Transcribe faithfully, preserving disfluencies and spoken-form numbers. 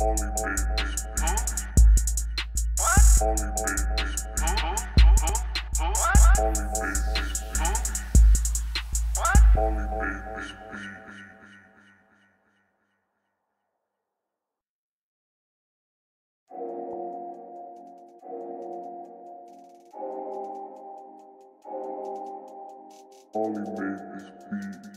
Only babies. What? Only babies. What? Only babies. What? Only babies. Only babies.